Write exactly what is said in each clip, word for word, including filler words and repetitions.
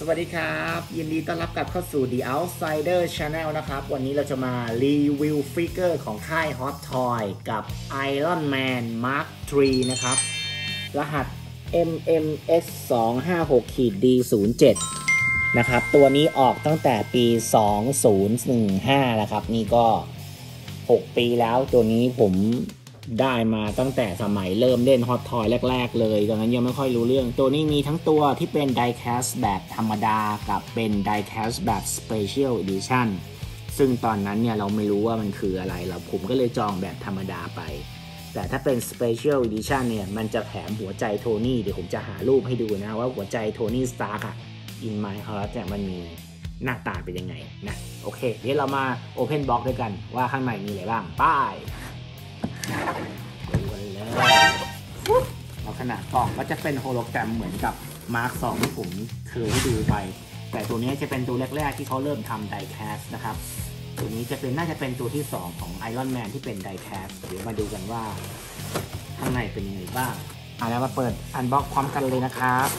สวัสดีครับยินดีต้อนรับกลับเข้าสู่ The Outsider Channel นะครับวันนี้เราจะมารีวิวฟิกเกอร์ของค่าย Hot Toys กับ Iron Man Mark สาม นะครับรหัส เอ็ม เอ็ม เอส สองห้าหก ดี ศูนย์เจ็ด นะครับตัวนี้ออกตั้งแต่ปีสองพันสิบห้านะครับนี่ก็หกปีแล้วตัวนี้ผมได้มาตั้งแต่สมัยเริ่มเล่น Hot Toys แรกๆเลยตอนนั้นยังไม่ค่อยรู้เรื่องตัวนี้มีทั้งตัวที่เป็น Diecast แบบธรรมดากับเป็น Diecast แบบ Special Edition ซึ่งตอนนั้นเนี่ยเราไม่รู้ว่ามันคืออะไรเราผมก็เลยจองแบบธรรมดาไปแต่ถ้าเป็น Special Edition เนี่ยมันจะแถมหัวใจโทนี่เดี๋ยวผมจะหารูปให้ดูนะว่าหัวใจโทนี่สตาร์ค่ะ In My Heart เนี่ยมันมีหน้าตาเป็นยังไงนะโอเคเดี๋ยวเรามา Open Box ด้วยกันว่าข้างในมีอะไรบ้างไปดูกันเลยเอาขนาดกล่องก็จะเป็นโฮโลแกรมเหมือนกับ Mark สองที่ผมเคยดูไปแต่ตัวนี้จะเป็นตัวแรกๆที่เขาเริ่มทำ Diecast นะครับตัวนี้จะเป็นน่าจะเป็นตัวที่สองของ Iron Man ที่เป็น Diecast เดี๋ยวมาดูกันว่าข้างในเป็นยังไงบ้างเอาแล้วมาเปิด Unbox พร้อมกันเลยนะครับ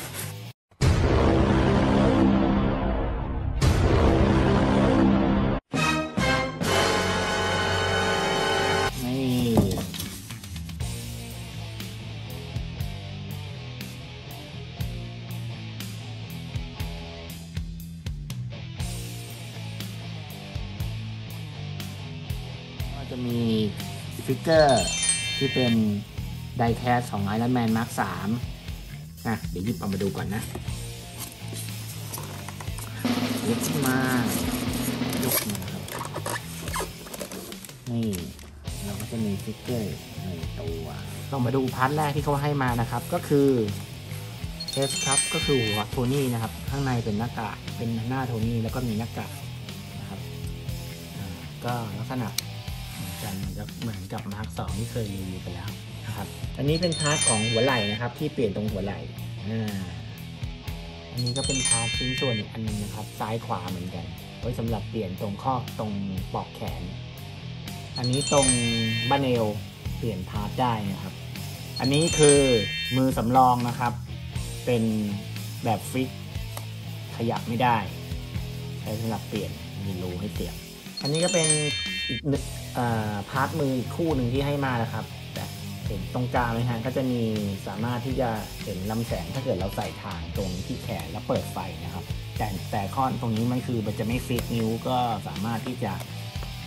จะมีฟิกเกอร์ที่เป็น Diecast ของ Iron Man Mark สาม นะเดี๋ยวหยิบเอามาดูก่อนนะยกขึ้นมายกมาครับนี่เราก็จะมีฟิกเกอร์ในตัวต้องมาดูพาร์ทแรกที่เขาให้มานะครับก็คือเทสครับก็คือหัวโทนี่นะครับข้างในเป็นหน้ากากเป็นหน้าโทนี่แล้วก็มีหน้ากากนะครับก็ลักษณะกันเหมือนกับ Mark สองที่เคยรีวิวไปแล้วนะครับอันนี้เป็นพาร์ทของหัวไหล่นะครับที่เปลี่ยนตรงหัวไหล่อันนี้ก็เป็นพาร์ทชิ้นส่วนอีกอันนึงนะครับซ้ายขวาเหมือนกันไว้สำหรับเปลี่ยนตรงข้อตรงปลอกแขนอันนี้ตรงบั้นเอวเปลี่ยนพาร์ทได้นะครับอันนี้คือมือสำรองนะครับเป็นแบบฟิกขยับไม่ได้ใช้สำหรับเปลี่ยนมีรูให้เสียบอันนี้ก็เป็นอีกพาร์ทมืออีกคู่หนึ่งที่ให้มานะครับแต่เห็นตรงกลางนะฮะก็จะมีสามารถที่จะเห็นลำแสงถ้าเกิดเราใส่ทางตรงที่แขนแล้วเปิดไฟนะครับแต่แต่ข้อตรงนี้มันคือมันจะไม่ฟิกนิ้วก็สามารถที่จะ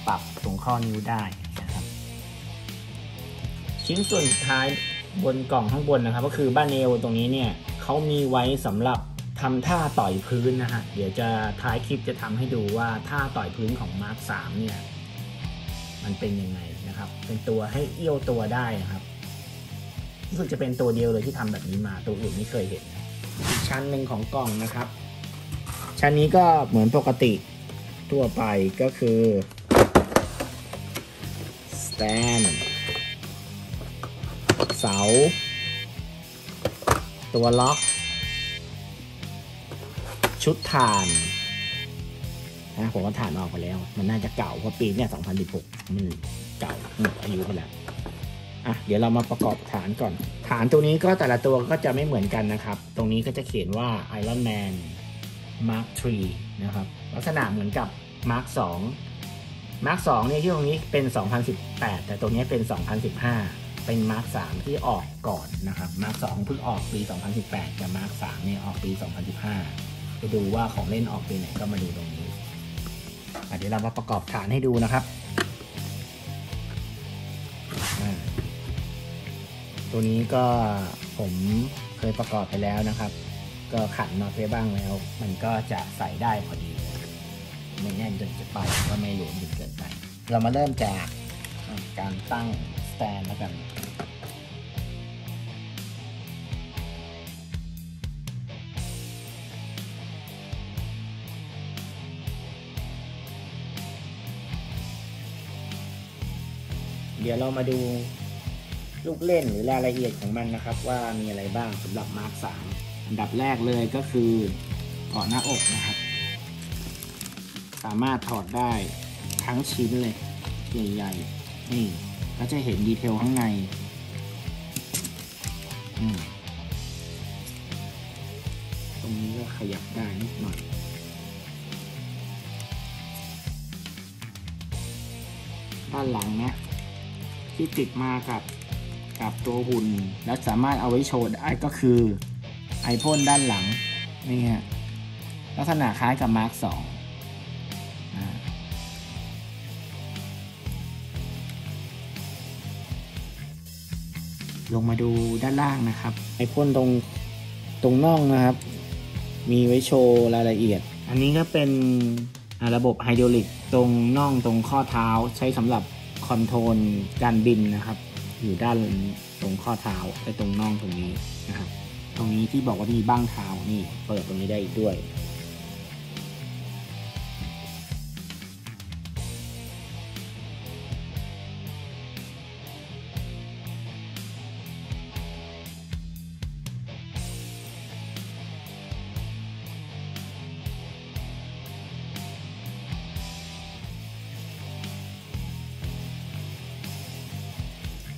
ปรับตรงข้อนิ้วได้นะครับชิ้นส่วนท้ายบนกล่องข้างบนนะครับก็คือบ้านเอวตรงนี้เนี่ยเขามีไว้สำหรับทำท่าต่อยพื้นนะฮะเดี๋ยวจะท้ายคลิปจะทำให้ดูว่าท่าต่อยพื้นของ Mark สามเนี่ยมันเป็นยังไงนะครับเป็นตัวให้เอี้ยวตัวได้นะครับรู้สึกจะเป็นตัวเดียวเลยที่ทำแบบนี้มาตัวอื่นไม่เคยเห็นชั้นหนึ่งของกล่องนะครับชั้นนี้ก็เหมือนปกติทั่วไปก็คือ stand เสาตัวล็อกชุดถ่านนะผมว่าถ่านออกไปแล้วมันน่าจะเก่าเพราะปีเนี่ยสองพันสิบหกมันเก่าหมดอายุไปแล้วอ่ะเดี๋ยวเรามาประกอบฐานก่อนฐานตัวนี้ก็แต่ละตัวก็จะไม่เหมือนกันนะครับตรงนี้ก็จะเขียนว่า Iron Man Mark สามนะครับลักษณะเหมือนกับ Mark สอง Mark สองเนี่ยที่ตรงนี้เป็นสองพันสิบแปดแต่ตรงนี้เป็นสองพันสิบห้าเป็น Mark สามที่ออกก่อนนะครับ Mark สองเพิ่งออกปีสองพันสิบแปดแต่ Mark สามเนี่ยออกปีสองพันสิบห้าไปดูว่าของเล่นออกปีไหนก็มาดูตรงนี้เดี๋ยวเรามาประกอบฐานให้ดูนะครับตัวนี้ก็ผมเคยประกอบไปแล้วนะครับก็ขันมาไปบ้างแล้วมันก็จะใส่ได้พอดีไม่แน่นจนจะไปก็ไม่หลวมจนเกินไปเรามาเริ่มจากการตั้งสแตนแล้วกันเดี๋ยวเรามาดูลูกเล่นหรือรายละเอียดของมันนะครับว่ามีอะไรบ้างสำหรับ Mark สามอันดับแรกเลยก็คือถอดหน้าอกนะครับสามารถถอดได้ทั้งชิ้นเลยใหญ่ๆนี่ก็จะเห็นดีเทลข้างใน ตรงนี้ก็ขยับได้นิดหน่อยด้านหลังเนี่ยที่ติดมากับกับตัวหุ่นและสามารถเอาไว้โชว์ได้ก็คือไอพ่นด้านหลังนี่ฮะลักษณะคล้ายกับ มาร์ค ทู ลงมาดูด้านล่างนะครับไอพ่นตรงตรงน่องนะครับมีไว้โชว์รายละเอียดอันนี้ก็เป็นระบบไฮดรอลิกตรงน่องตรงข้อเท้าใช้สำหรับคอนโทรลการบินนะครับอยู่ด้านตรงข้อเท้าไปตรงน่องตรงนี้นะครับตรงนี้ที่บอกว่ามีบ้างเท้านี่เปิดตรงนี้ได้อีกด้วย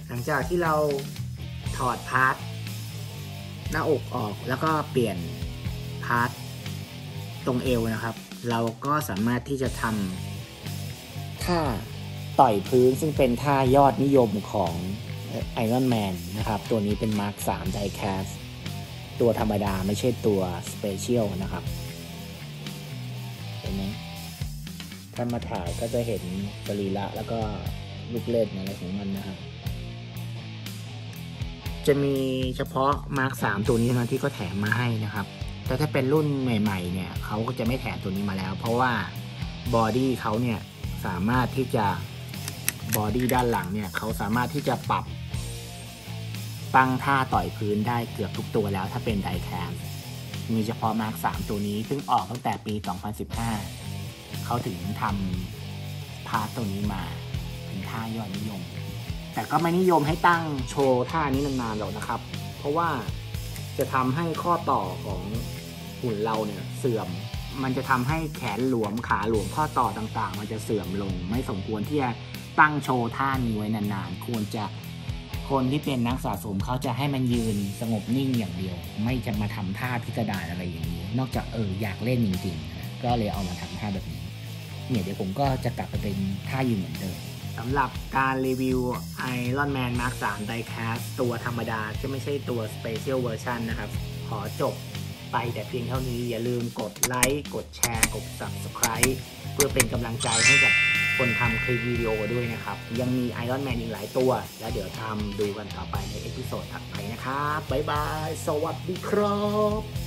หลังจากที่เราถอดพาร์ทหน้าอกออกแล้วก็เปลี่ยนพาร์ทตรงเอวนะครับเราก็สามารถที่จะทำท่าต่อยพื้นซึ่งเป็นท่ายอดนิยมของ Iron Man นะครับตัวนี้เป็น มาร์ค ทรี Diecast ตัวธรรมดาไม่ใช่ตัว Special นะครับเห็นไหมถ้ามาถ่ายก็จะเห็นสรีระแล้วก็ลูกเล่นอะไรของมันนะครับจะมีเฉพาะ มาร์ค ทรี ตัวนี้เท่านั้นที่เขาแถมมาให้นะครับแต่ถ้าเป็นรุ่นใหม่ๆเนี่ยเขาก็จะไม่แถมตัวนี้มาแล้วเพราะว่าบอดี้เขาเนี่ยสามารถที่จะบอดี้ด้านหลังเนี่ยเขาสามารถที่จะปรับตั้งท่าต่อยพื้นได้เกือบทุกตัวแล้วถ้าเป็นไดแคมมีเฉพาะ มาร์ค ทรี ตัวนี้ซึ่งออกตั้งแต่ปีสองพันสิบห้าเขาถึงทำพาร์ทตัวนี้มาเป็นท่ายอดนิยมแต่ก็ไม่นิยมให้ตั้งโชว์ท่านี้นานๆหรอกนะครับเพราะว่าจะทำให้ข้อต่อของหุ่นเราเนี่ยเสื่อมมันจะทำให้แขนหลวมขาหลวมข้อต่อต่างๆมันจะเสื่อมลงไม่สมควรที่จะตั้งโชว์ท่านี้ไว้นานๆควรจะคนที่เป็นนักสะสมเขาจะให้มันยืนสงบนิ่งอย่างเดียวไม่จะมาทำท่าพิสดารอะไรอย่างนี้นอกจากเอออยากเล่นจริงๆก็เลยเอามาทำท่าแบบนี้เนี่ยเดี๋ยวผมก็จะกลับไปเป็นท่ายืนเหมือนเดิมสำหรับการรีวิว Iron Man Mark ทรี Diecast ตัวธรรมดาจะไม่ใช่ตัว Special Version นะครับขอจบไปแต่เพียงเท่านี้อย่าลืมกดไลค์กดแชร์กด Subscribe เพื่อเป็นกำลังใจให้กับคนทำคลิปวิดีโอด้วยนะครับยังมี Iron Man อีกหลายตัวแล้วเดี๋ยวทำดูกันต่อไปในเอพิโซดถัดไปนะครับบ๊ายบายสวัสดีครับ